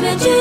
살면 주